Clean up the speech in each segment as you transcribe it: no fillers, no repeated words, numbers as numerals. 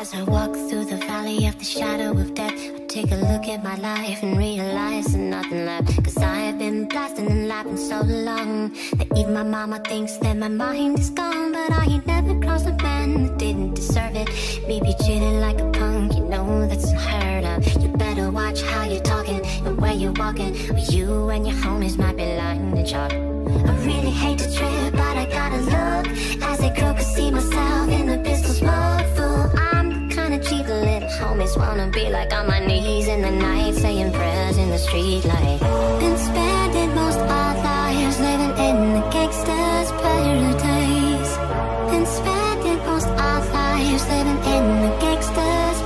As I walk through the valley of the shadow of death, I take a look at my life and realize there's nothing left. Cause I have been blasting and laughing so long that even my mama thinks that my mind is gone. But I ain't never crossed a man that didn't deserve it. Me be cheating like a punk, you know that's unheard of. You better watch how you're talking and where you're walking, or you and your homies might be lying to chalk. I really hate to trip, but I gotta look. As I grow, can see myself in the pistol smoke. Fool, I'm the kind of cheat the little homies wanna be like. On my knees in the night, saying prayers in the street light. Been spending most of our lives living in the gangsta's paradise. Been spending most of our lives living in the gangsta's paradise.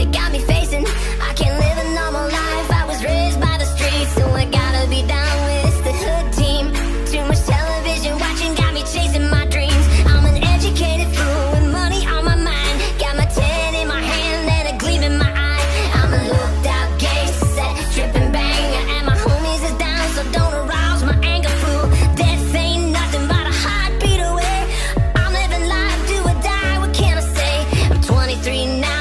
They got me facing, I can't live a normal life. I was raised by the streets, so I gotta be down with the hood team. Too much television watching got me chasing my dreams. I'm an educated fool with money on my mind. Got my 10 in my hand and a gleam in my eye. I'm a looped out gangsta, tripping banger, and my homies is down, so don't arouse my anger, fool. Death ain't nothing but a heartbeat away. I'm living life, do or die, what can I say? I'm 23 now.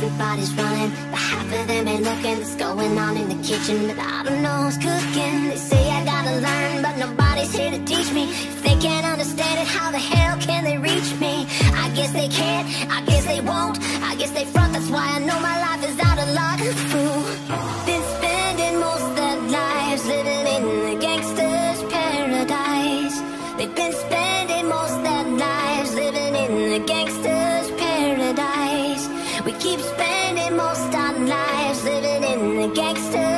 Everybody's running, but half of them ain't looking. What's going on in the kitchen, but I don't know who's cooking. They say I gotta learn, but nobody's here to teach me. If they can't understand it, how the hell can they reach me? I guess they can't, I guess they won't, I guess they front, that's why I know my life is out of luck. Fool, been spending most of their lives living in the gangsta's paradise. They've been spending most of their lives living in the gangsta's paradise. We keep spending most our lives living in the gangster.